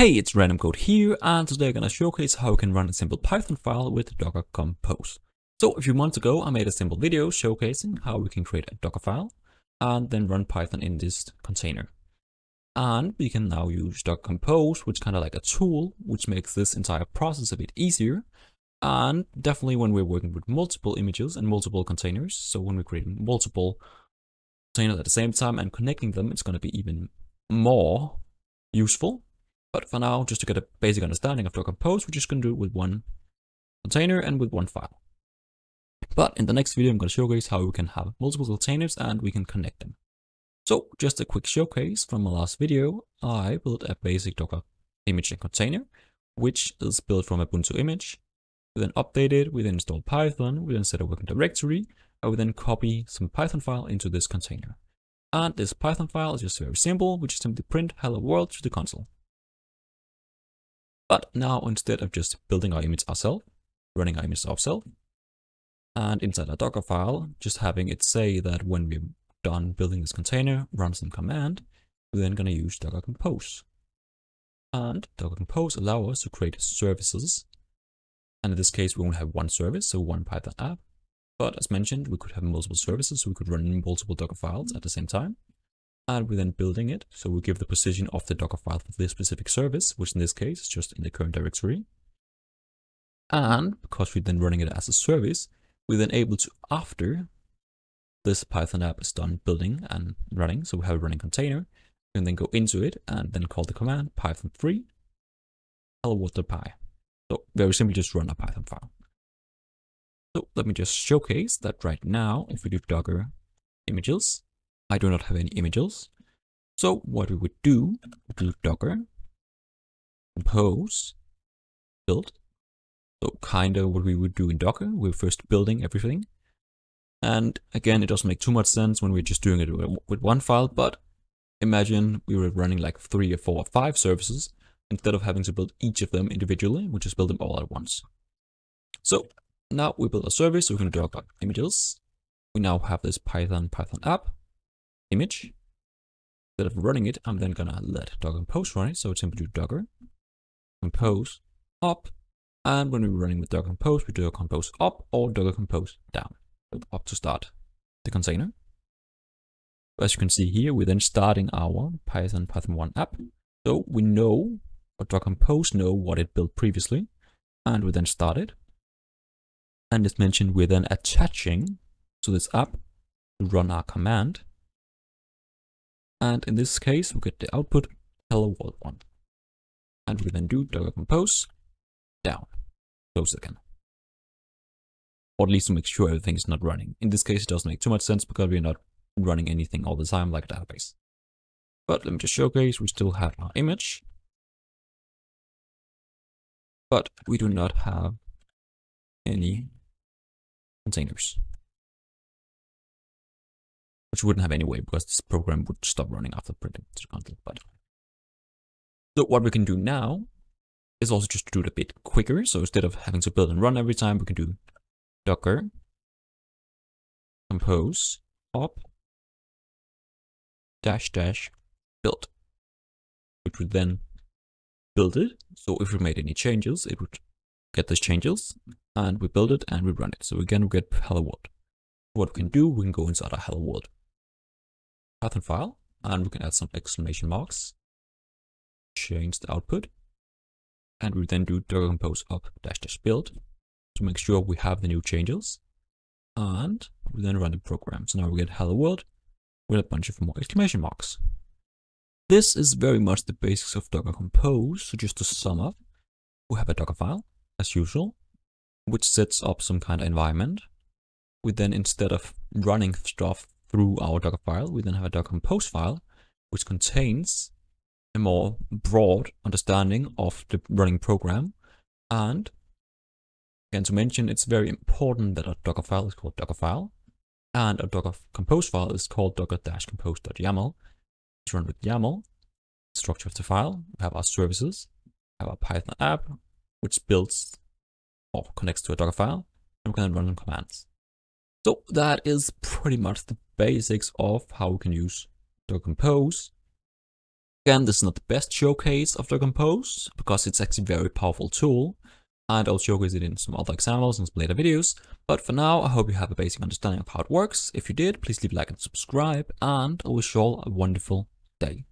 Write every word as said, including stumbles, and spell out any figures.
Hey, it's RandomCode here, and today I'm going to showcase how you can run a simple Python file with Docker Compose. So a few months ago, I made a simple video showcasing how we can create a Docker file and then run Python in this container. And we can now use Docker Compose, which is kind of like a tool, which makes this entire process a bit easier. And definitely when we're working with multiple images and multiple containers, so when we're creating multiple containers at the same time and connecting them, it's going to be even more useful. But for now, just to get a basic understanding of Docker Compose, we're just going to do it with one container and with one file. But in the next video, I'm going to showcase how we can have multiple containers and we can connect them. So just a quick showcase from my last video, I built a basic Docker image and container, which is built from Ubuntu image. We then update it, we then install Python, we then set a working directory, and we then copy some Python file into this container. And this Python file is just very simple, we just simply print hello world to the console. But now, instead of just building our image ourselves, running our image ourselves, and inside our Docker file, just having it say that when we're done building this container, run some command, we're then going to use Docker Compose. And Docker Compose allows us to create services. And in this case, we only have one service, so one Python app. But as mentioned, we could have multiple services, so we could run multiple Docker files at the same time. And we're then building it, so we give the position of the Docker file for this specific service, which in this case is just in the current directory. And because we're then running it as a service, we're then able to, after this Python app is done building and running, so we have a running container, we can then go into it and then call the command python three hello world.py. So very simply just run a Python file. So let me just showcase that right now, if we do Docker images, I do not have any images. So what we would do, do Docker Compose build. So kind of what we would do in Docker, we're first building everything. And again, it doesn't make too much sense when we're just doing it with one file, but imagine we were running like three or four or five services instead of having to build each of them individually, we just build them all at once. So now we build a service, so we're going to do Docker images. We now have this Python Python app. Image. Instead of running it, I'm then gonna let Docker Compose run it. So it's simply do Docker Compose up, and when we're running with Docker Compose, we do a Compose up or Docker Compose down. Up to start the container. As you can see here, we're then starting our Python Python one app. So we know, or Docker Compose know what it built previously, and we then start it. And as mentioned, we're then attaching to this app to run our command. And in this case, we get the output hello world one. And we then do Docker Compose down, close it again. Or at least to make sure everything is not running. In this case, it doesn't make too much sense because we're not running anything all the time like a database. But let me just showcase, we still have our image. But we do not have any containers. Which wouldn't have anyway because this program would stop running after printing to the console. But so what we can do now is also just to do it a bit quicker. So instead of having to build and run every time, we can do Docker Compose up dash dash build, which would then build it. So if we made any changes, it would get those changes, and we build it and we run it. So again, we get hello world. What we can do, we can go inside our hello world Python file, and we can add some exclamation marks, change the output, and we then do Docker Compose up dash dash build to make sure we have the new changes, and we then run the program. So now we get hello world with a bunch of more exclamation marks. This is very much the basics of Docker Compose. So just to sum up, we have a Docker file as usual, which sets up some kind of environment. We then, instead of running stuff through our Docker file, we then have a Docker Compose file, which contains a more broad understanding of the running program. And again, to mention, it's very important that our Docker file is called Docker file, and our Docker Compose file is called docker-compose.yaml. It's run with YAML, structure of the file. We have our services, we have our Python app, which builds or connects to a Docker file, and we can then run some commands. So that is pretty much the basics of how we can use Docker Compose Again, this is not the best showcase of Docker Compose because it's actually a very powerful tool, and I'll showcase it in some other examples and some later videos. But for now, I hope you have a basic understanding of how it works. If you did, please leave a like and subscribe, and I wish you all a wonderful day.